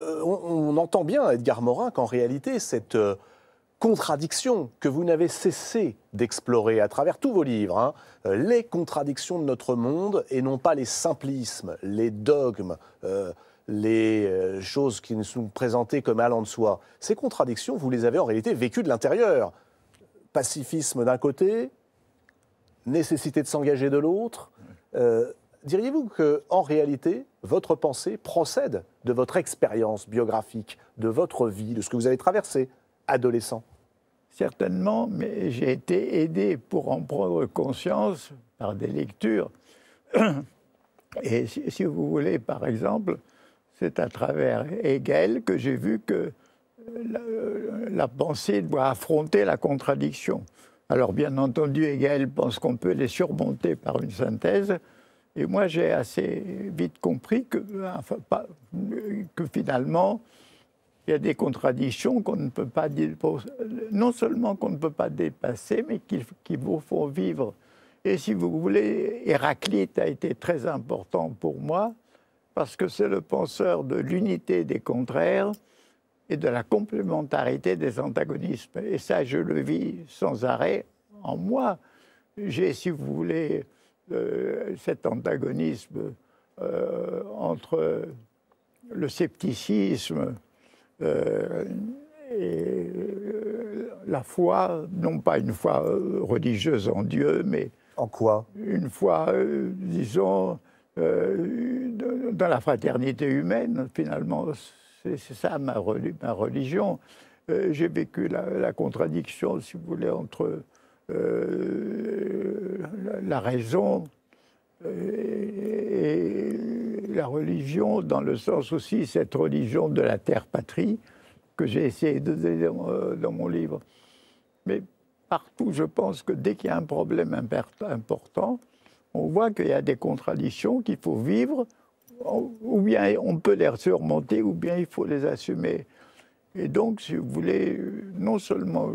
On entend bien, Edgar Morin, qu'en réalité, cette contradictions que vous n'avez cessé d'explorer à travers tous vos livres, hein, les contradictions de notre monde et non pas les simplismes, les dogmes, les choses qui nous sont présentées comme allant de soi. Ces contradictions, vous les avez en réalité vécues de l'intérieur. Pacifisme d'un côté, nécessité de s'engager de l'autre. Diriez-vous qu'en réalité, votre pensée procède de votre expérience biographique, de votre vie, de ce que vous avez traversé adolescent? Certainement, mais j'ai été aidé pour en prendre conscience par des lectures. Et si vous voulez, par exemple, c'est à travers Hegel que j'ai vu que la pensée doit affronter la contradiction. Alors, bien entendu, Hegel pense qu'on peut les surmonter par une synthèse. Et moi, j'ai assez vite compris que finalement, il y a des contradictions qu'on ne peut pas, non seulement qu'on ne peut pas dépasser, mais qui vous font vivre. Et si vous voulez, Héraclite a été très important pour moi, parce que c'est le penseur de l'unité des contraires et de la complémentarité des antagonismes. Et ça, je le vis sans arrêt en moi. J'ai, si vous voulez, cet antagonisme entre le scepticisme, et la foi, non pas une foi religieuse en Dieu, mais... En quoi? Une foi, disons, dans la fraternité humaine, finalement. C'est ça ma religion. J'ai vécu la contradiction, si vous voulez, entre la raison et la religion, dans le sens aussi, cette religion de la terre-patrie, que j'ai essayé de donner dans mon livre. Mais partout, je pense que dès qu'il y a un problème important, on voit qu'il y a des contradictions qu'il faut vivre, ou bien on peut les surmonter, ou bien il faut les assumer. Et donc, si vous voulez, non seulement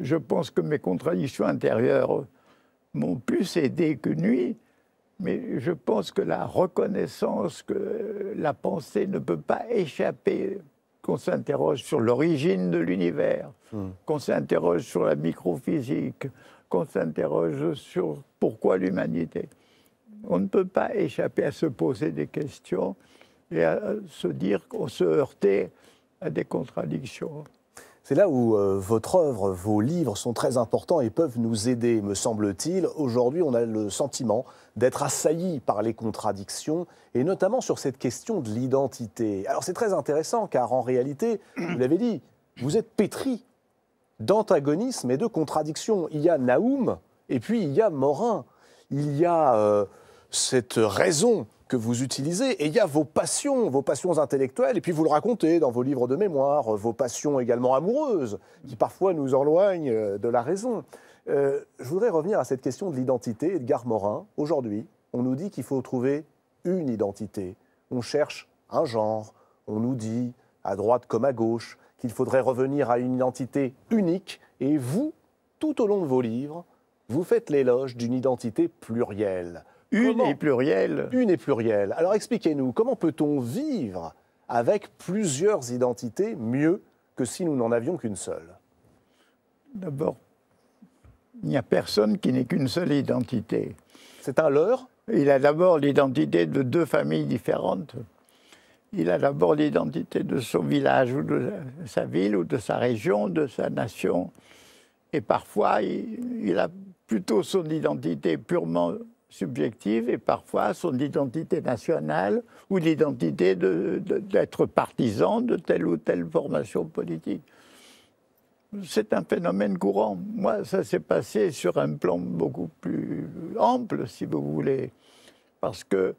je pense que mes contradictions intérieures m'ont plus aidé que nuit, mais je pense que la reconnaissance que la pensée ne peut pas échapper, qu'on s'interroge sur l'origine de l'univers, qu'on s'interroge sur la microphysique, qu'on s'interroge sur pourquoi l'humanité. On ne peut pas échapper à se poser des questions et à se dire qu'on se heurtait à des contradictions. C'est là où votre œuvre, vos livres sont très importants et peuvent nous aider, me semble-t-il. Aujourd'hui, on a le sentiment d'être assailli par les contradictions, et notamment sur cette question de l'identité. Alors c'est très intéressant, car en réalité, vous l'avez dit, vous êtes pétri d'antagonisme et de contradictions. Il y a Nahoum, et puis il y a Morin. Il y a cette raison que vous utilisez, et il y a vos passions intellectuelles, et puis vous le racontez dans vos livres de mémoire, vos passions également amoureuses, qui parfois nous éloignent de la raison. Je voudrais revenir à cette question de l'identité, Edgar Morin. Aujourd'hui, on nous dit qu'il faut trouver une identité. On cherche un genre, on nous dit, à droite comme à gauche, qu'il faudrait revenir à une identité unique, et vous, tout au long de vos livres, vous faites l'éloge d'une identité plurielle. Une et plurielle. Alors expliquez-nous, comment peut-on vivre avec plusieurs identités mieux que si nous n'en avions qu'une seule? D'abord, il n'y a personne qui n'ait qu'une seule identité. C'est un leurre? Il a d'abord l'identité de deux familles différentes. Il a d'abord l'identité de son village ou de sa ville ou de sa région, de sa nation. Et parfois, il a plutôt son identité purement subjective, et parfois son identité nationale ou l'identité d'être partisan de telle ou telle formation politique. C'est un phénomène courant. Moi, ça s'est passé sur un plan beaucoup plus ample, si vous voulez, parce que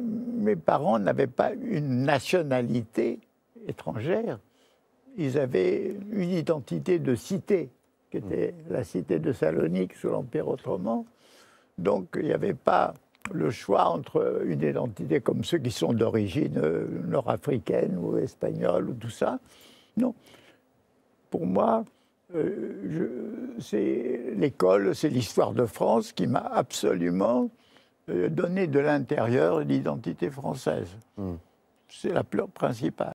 mes parents n'avaient pas une nationalité étrangère, ils avaient une identité de cité, qui était la cité de Salonique sous l'Empire ottoman. Donc, il n'y avait pas le choix entre une identité comme ceux qui sont d'origine nord-africaine ou espagnole ou tout ça. Non. Pour moi, c'est l'école, c'est l'histoire de France qui m'a absolument donné de l'intérieur l'identité française. c'est la peur principale.